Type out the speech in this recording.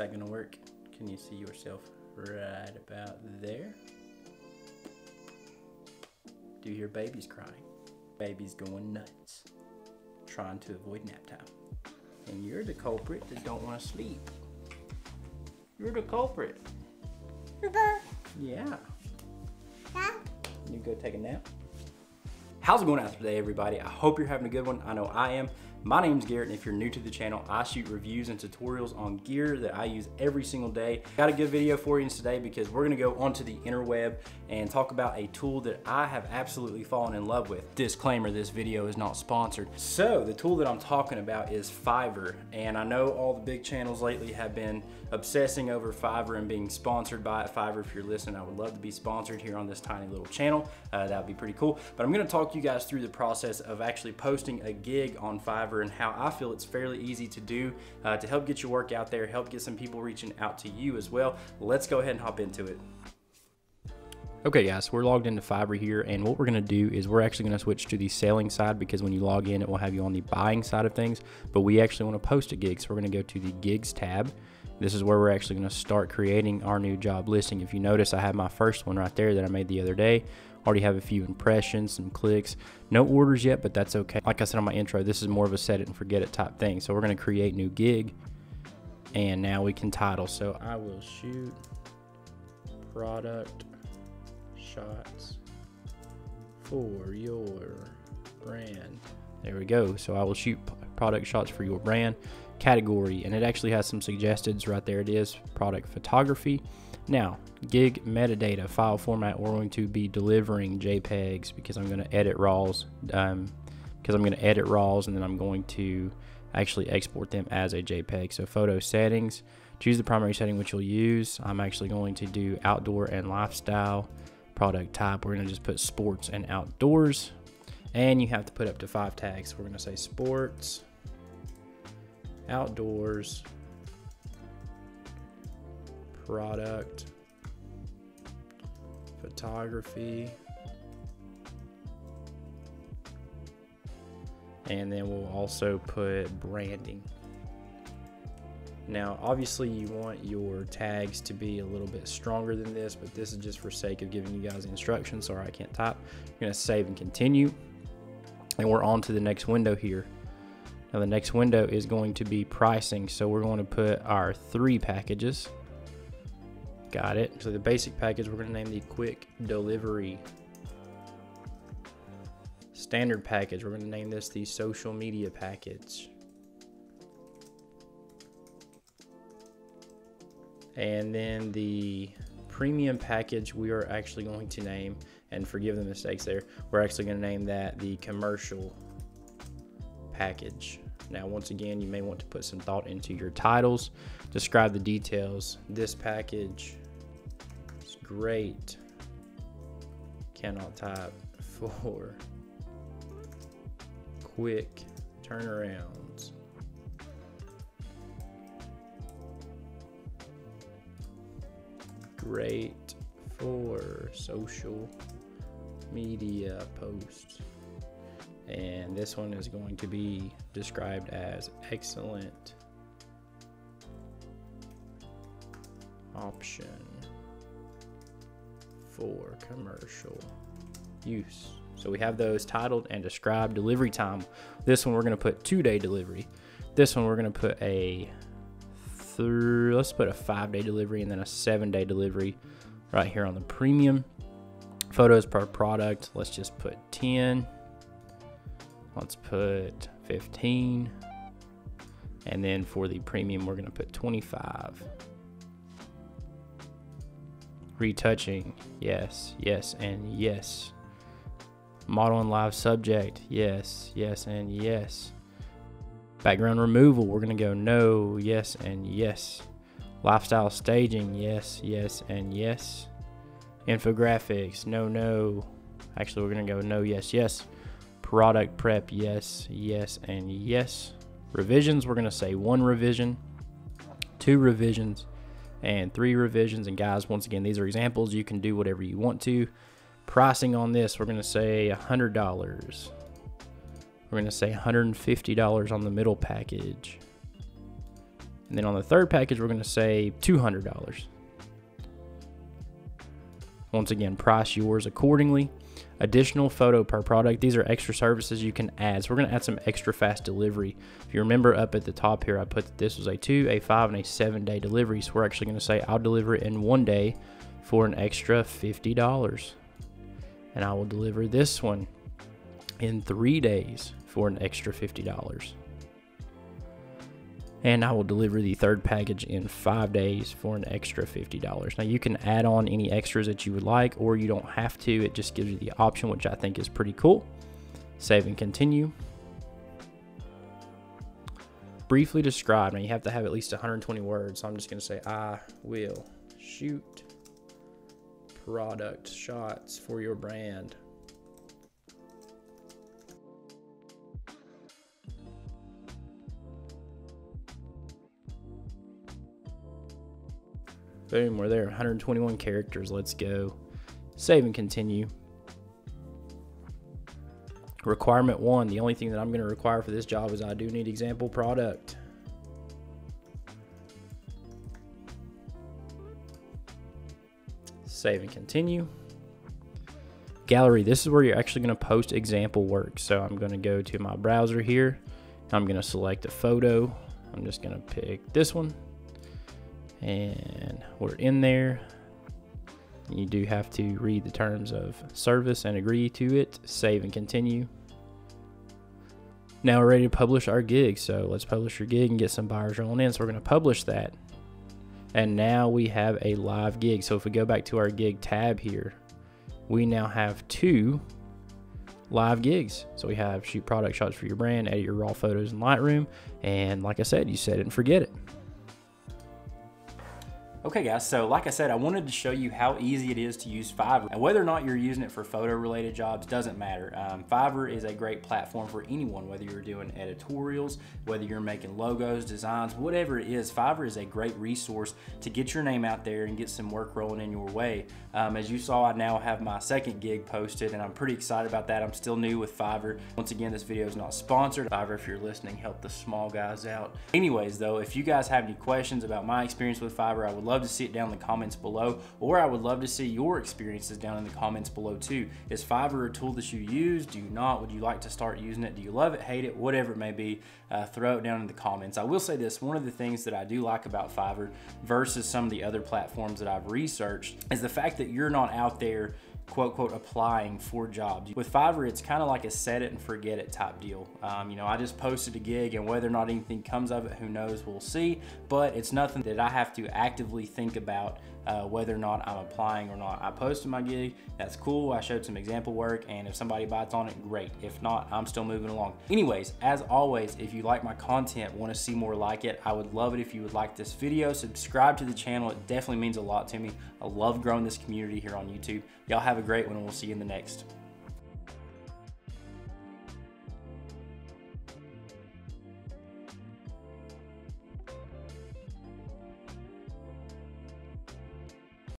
that gonna work? Can you see yourself right about there? Do you hear babies crying? Babies going nuts, trying to avoid nap time. And you're the culprit that don't want to sleep. You're the culprit. Yeah. You go take a nap. How's it going out today, everybody? I hope you're having a good one. I know I am. My name's Garrett, and if you're new to the channel, I shoot reviews and tutorials on gear that I use every single day. Got a good video for you today because we're gonna go onto the interweb and talk about a tool that I have absolutely fallen in love with. Disclaimer, this video is not sponsored. So the tool that I'm talking about is Fiverr, and I know all the big channels lately have been obsessing over Fiverr and being sponsored by it. Fiverr, if you're listening, I would love to be sponsored here on this tiny little channel. That would be pretty cool. But I'm gonna talk you guys through the process of actually posting a gig on Fiverr and how I feel it's fairly easy to do to help get your work out there, help get some people reaching out to you as well. Let's go ahead and hop into it. Okay guys, so we're logged into Fiverr here, and what we're gonna do is we're actually gonna switch to the selling side, because when you log in, it will have you on the buying side of things, but we actually wanna post a gig. So we're gonna go to the gigs tab. This is where we're actually gonna start creating our new job listing. If you notice, I have my first one right there that I made the other day. Already have a few impressions, some clicks, no orders yet, but that's okay. Like I said on my intro, this is more of a set it and forget it type thing. So we're gonna create new gig, and now we can title. So I will shoot product shots for your brand. There we go. So I will shoot product shots for your brand category, and it actually has some suggesteds right there. It is product photography. Now, gig metadata file format, we're going to be delivering JPEGs because I'm going to edit RAWs, and then I'm going to actually export them as a JPEG. So photo settings, choose the primary setting which you'll use. I'm actually going to do outdoor and lifestyle. Product type, we're going to just put sports and outdoors, and you have to put up to 5 tags. We're going to say sports, outdoors, product, photography, and then we'll also put branding. Now, obviously you want your tags to be a little bit stronger than this, but this is just for sake of giving you guys instructions. Sorry, I can't type. I'm gonna save and continue, and we're on to the next window here. Now the next window is going to be pricing. So we're going to put our 3 packages. Got it. So the basic package, we're going to name the quick delivery. Standard package, we're going to name this the social media package. And then the premium package, we are actually going to name, and forgive the mistakes there, we're actually going to name that the commercial package. Now, once again, you may want to put some thought into your titles. Describe the details. This package is great. Cannot type for quick turnarounds. Great for social media posts. And this one is going to be described as excellent option for commercial use. So we have those titled and described. Delivery time, this one we're going to put 2-day delivery. This one we're going to put let's put a 5-day delivery, and then a 7-day delivery right here on the premium. Photos per product, let's just put 10. Let's put 15, and then for the premium, we're gonna put 25. Retouching, yes, yes, and yes. Model and live subject, yes, yes, and yes. Background removal, we're gonna go no, yes, and yes. Lifestyle staging, yes, yes, and yes. Infographics, no, no. Actually, we're gonna go no, yes, yes. Product prep, yes, yes, and yes. Revisions, we're gonna say 1 revision, 2 revisions, and 3 revisions. And guys, once again, these are examples. You can do whatever you want to. Pricing on this, we're gonna say $100. We're gonna say $150 on the middle package. And then on the third package, we're going to say $200. Once again, price yours accordingly. Additional photo per product. These are extra services you can add. So we're going to add some extra fast delivery. If you remember up at the top here, I put that this was a 2, a 5, and a 7-day delivery. So we're actually going to say I'll deliver it in 1 day for an extra $50. And I will deliver this one in 3 days for an extra $50. And I will deliver the third package in 5 days for an extra $50. Now you can add on any extras that you would like, or you don't have to. It just gives you the option, which I think is pretty cool. Save and continue. Briefly describe. Now you have to have at least 120 words. So I'm just gonna say, I will shoot product shots for your brand. Boom, we're there, 121 characters, let's go. Save and continue. Requirement one, the only thing that I'm gonna require for this job is I do need example product. Save and continue. Gallery, this is where you're actually gonna post example work. So I'm gonna go to my browser here. I'm gonna select a photo. I'm just gonna pick this one. And we're in there. You do have to read the terms of service and agree to it. Save and continue. Now we're ready to publish our gig. So let's publish your gig and get some buyers rolling in. So we're going to publish that. And now we have a live gig. So if we go back to our gig tab here, we now have 2 live gigs. So we have shoot product shots for your brand, edit your raw photos in Lightroom. And like I said, you set it and forget it. Okay guys, so like I said, I wanted to show you how easy it is to use Fiverr. And whether or not you're using it for photo related jobs doesn't matter. Fiverr is a great platform for anyone, whether you're doing editorials, whether you're making logos, designs, whatever it is, Fiverr is a great resource to get your name out there and get some work rolling in your way. As you saw, I now have my second gig posted and I'm pretty excited about that. I'm still new with Fiverr. Once again, this video is not sponsored. Fiverr, if you're listening, help the small guys out. Anyways though, if you guys have any questions about my experience with Fiverr, I would love to see it down in the comments below, or I would love to see your experiences down in the comments below too. Is Fiverr a tool that you use? Do you not? Would you like to start using it? Do you love it, hate it, whatever it may be? Throw it down in the comments. I will say this, one of the things that I do like about Fiverr versus some of the other platforms that I've researched is the fact that you're not out there quote, quote, applying for jobs. With Fiverr, it's kind of like a set it and forget it type deal. You know, I just posted a gig and whether or not anything comes of it, who knows, we'll see. But it's nothing that I have to actively think about whether or not I'm applying or not. I posted my gig, that's cool. I showed some example work and if somebody bites on it, great. If not, I'm still moving along. Anyways, as always, if you like my content, want to see more like it, I would love it if you would like this video, subscribe to the channel. It definitely means a lot to me. I love growing this community here on YouTube. Y'all have a great one and we'll see you in the next.